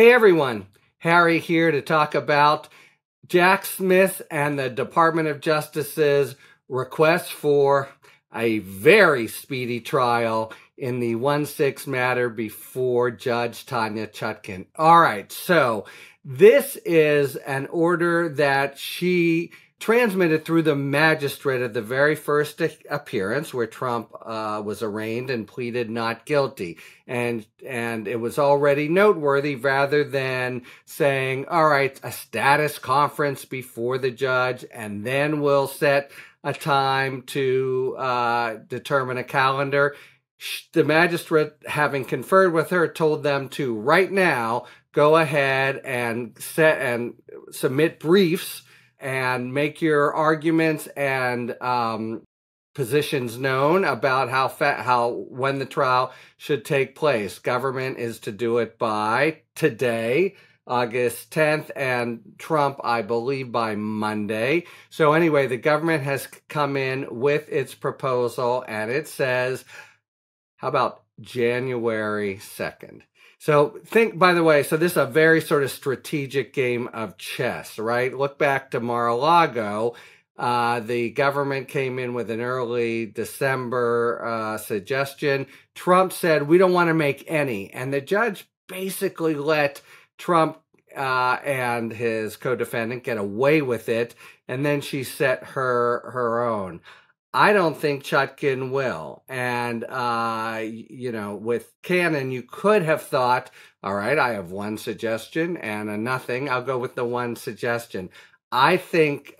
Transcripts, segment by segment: Hey everyone, Harry here to talk about Jack Smith and the Department of Justice's request for a very speedy trial in the 1-6 matter before Judge Tanya Chutkan. All right, so this is an order that she transmitted through the magistrate at the very first appearance where Trump was arraigned and pleaded not guilty. And it was already noteworthy rather than saying, all right, a status conference before the judge, and then we'll set a time to determine a calendar. The magistrate, having conferred with her, told them to right now go ahead and submit briefs and make your arguments and positions known about when the trial should take place. Government is to do it by today, August 10th, and Trump, I believe, by Monday. So anyway, the government has come in with its proposal, and it says, how about January 2nd? So think, by the way, so this is a very sort of strategic game of chess, right? Look back to Mar-a-Lago. The government came in with an early December suggestion. Trump said, we don't want to make any. And the judge basically let Trump and his co-defendant get away with it. And then she set her own. I don't think Chutkan will. And, you know, with Cannon, you could have thought, all right, I have one suggestion and a nothing. I'll go with the one suggestion. I think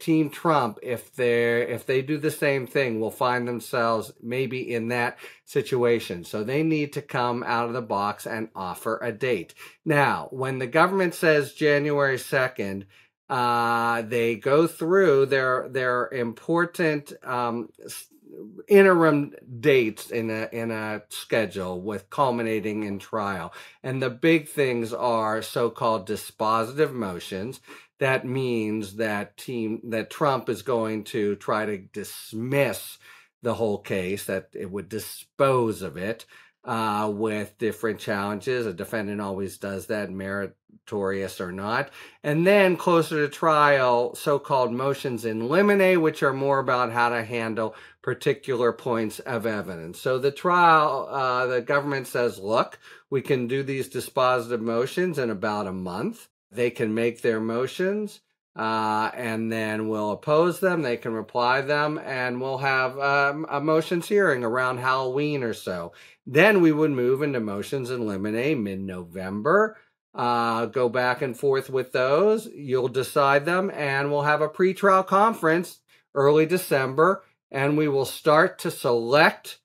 Team Trump, if they do the same thing, will find themselves maybe in that situation. So they need to come out of the box and offer a date. Now, when the government says January 2nd, they go through their important interim dates in a schedule with culminating in trial. And the big things are so-called dispositive motions. That means that Trump is going to try to dismiss the whole case, that it would dispose of it with different challenges. A defendant always does that, meritorious or not. And then closer to trial, so-called motions in limine, which are more about how to handle particular points of evidence. So the trial, the government says, look, we can do these dispositive motions in about a month. They can make their motions. And then we'll oppose them, they can reply them, and we'll have a motions hearing around Halloween or so. Then we would move into motions in limine mid-November, go back and forth with those, you'll decide them, and we'll have a pretrial conference early December, and we will start to select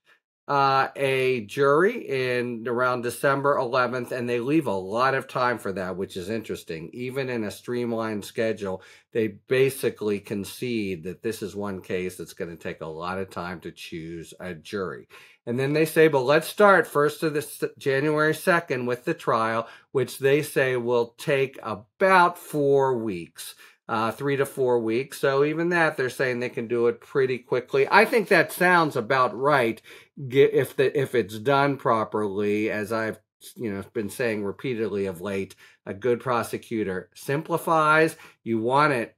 a jury in around December 11th, and they leave a lot of time for that, which is interesting. Even in a streamlined schedule, they basically concede that this is one case that's going to take a lot of time to choose a jury. And then they say, but let's start first of this January 2nd with the trial, which they say will take about 4 weeks. 3 to 4 weeks. So even that, they're saying they can do it pretty quickly. I think that sounds about right if it's done properly, as I've been saying repeatedly of late. A good prosecutor simplifies. You want it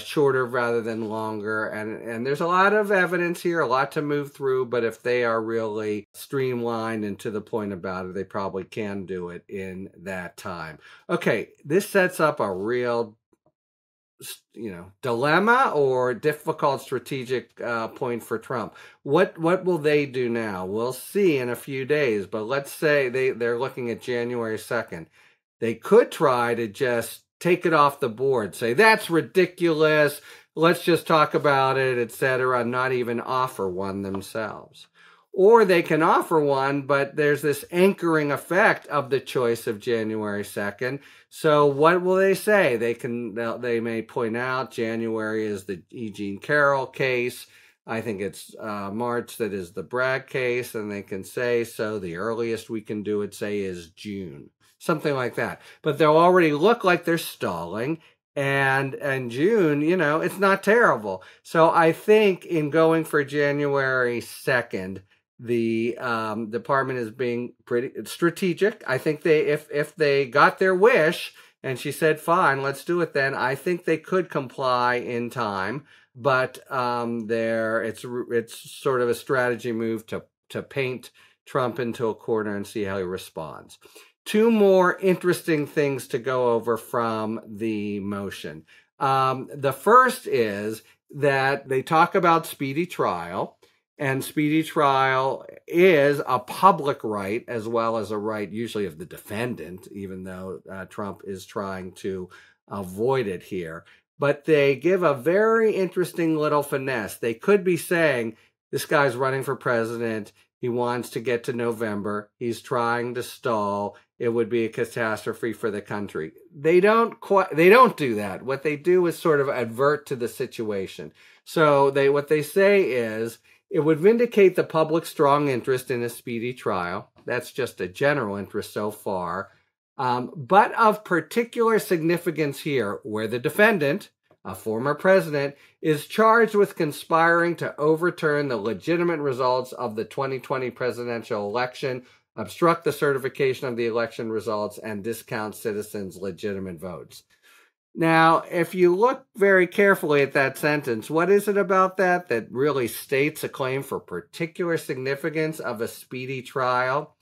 shorter rather than longer. And there's a lot of evidence here, a lot to move through, but if they are really streamlined and to the point about it, they probably can do it in that time. Okay, this sets up a real dilemma or difficult strategic point for Trump. What will they do now? We'll see in a few days, but let's say they're looking at January 2nd. They could try to just take it off the board, say, that's ridiculous, let's just talk about it, etc., not even offer one themselves. Or they can offer one, but there's this anchoring effect of the choice of January 2nd. So what will they say? They may point out January is the E. Jean Carroll case. I think it's March that is the Bragg case. And they can say, so the earliest we can do it, say, is June. Something like that. But they'll already look like they're stalling. And June, it's not terrible. So I think in going for January 2nd, The department is being pretty strategic. I think they, if they got their wish and she said, fine, let's do it then, I think they could comply in time. But it's sort of a strategy move to paint Trump into a corner and see how he responds. Two more interesting things to go over from the motion. The first is that they talk about speedy trial, and speedy trial is a public right as well as a right usually of the defendant, even though Trump is trying to avoid it here. But they give a very interesting little finesse. They could be saying, this guy's running for president. He wants to get to November. He's trying to stall. It would be a catastrophe for the country. They don't do that. What they do is sort of advert to the situation. So what they say is, it would vindicate the public's strong interest in a speedy trial. That's just a general interest so far. But of particular significance here, where the defendant, a former president, is charged with conspiring to overturn the legitimate results of the 2020 presidential election, obstruct the certification of the election results, and discount citizens' legitimate votes. Now, if you look very carefully at that sentence, what is it about that that really states a claim for particular significance of a speedy trial?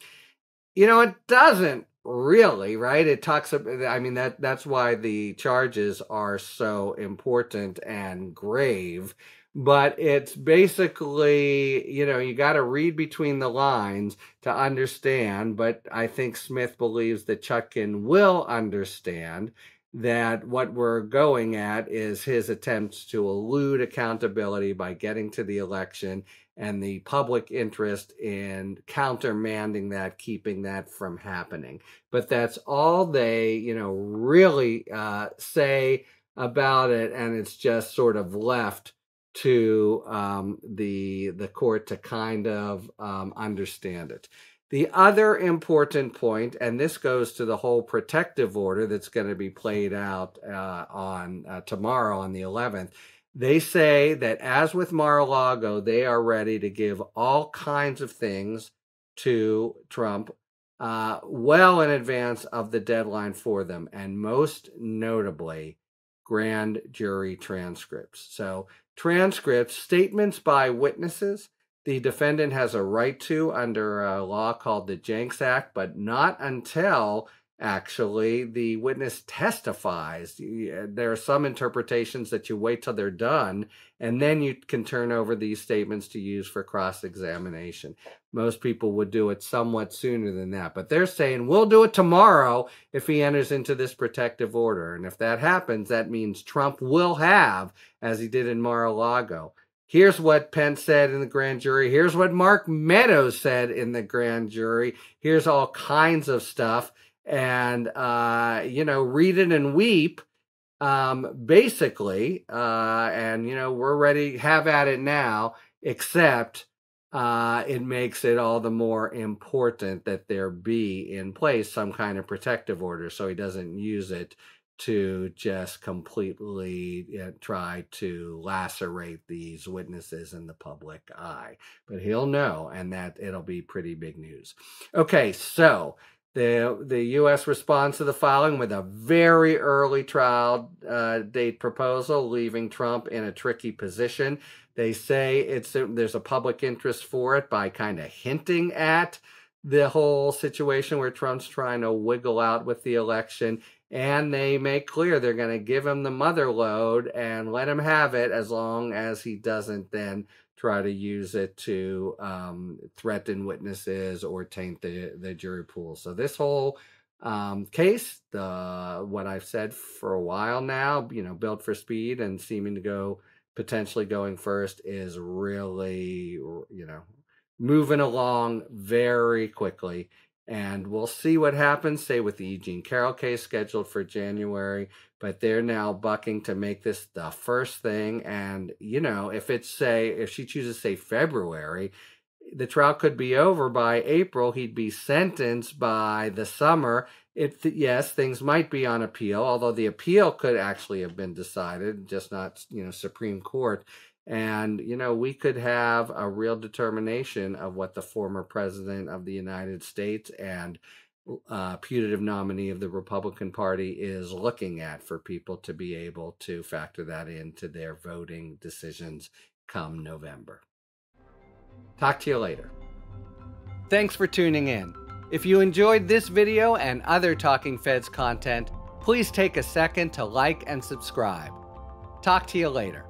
You know, it doesn't. Really, right? It talks about, I mean, that's why the charges are so important and grave, but it's basically, you know, you got to read between the lines to understand, but I think Smith believes that Chutkan will understand that what we're going at is his attempts to elude accountability by getting to the election and the public interest in countermanding that, keeping that from happening. But that's all they, you know, really say about it, and it's just sort of left to the court to kind of understand it. The other important point, and this goes to the whole protective order that's going to be played out on tomorrow on the 11th, they say that as with Mar-a-Lago, they are ready to give all kinds of things to Trump well in advance of the deadline for them, and most notably, grand jury transcripts. So transcripts, statements by witnesses, the defendant has a right to under a law called the Jenks Act, but not until actually the witness testifies. There are some interpretations that you wait till they're done, and then you can turn over these statements to use for cross-examination. Most people would do it somewhat sooner than that, but they're saying, we'll do it tomorrow if he enters into this protective order. And if that happens, that means Trump will have, as he did in Mar-a-Lago, here's what Pence said in the grand jury. Here's what Mark Meadows said in the grand jury. Here's all kinds of stuff. And, you know, read it and weep, basically. And, you know, we're ready. Have at it now, except it makes it all the more important that there be in place some kind of protective order so he doesn't use it to just completely try to lacerate these witnesses in the public eye. But he'll know, and that it'll be pretty big news. Okay, so the U.S. responds to the filing with a very early trial date proposal, leaving Trump in a tricky position. They say there's a public interest for it by kind of hinting at the whole situation where Trump's trying to wiggle out with the election. And they make clear they're going to give him the mother load and let him have it as long as he doesn't then try to use it to threaten witnesses or taint the jury pool. So this whole case, what I've said for a while now, you know, built for speed and seeming to go potentially going first, is really, you know, moving along very quickly. And we'll see what happens, say, with the E. Jean Carroll case scheduled for January. But they're now bucking to make this the first thing. And, you know, if she chooses, say, February, the trial could be over by April. He'd be sentenced by the summer. Yes, things might be on appeal, although the appeal could actually have been decided, just not, you know, Supreme Court. And, you know, we could have a real determination of what the former president of the United States and putative nominee of the Republican Party is looking at for people to be able to factor that into their voting decisions come November. Talk to you later. Thanks for tuning in. If you enjoyed this video and other Talking Feds content, please take a second to like and subscribe. Talk to you later.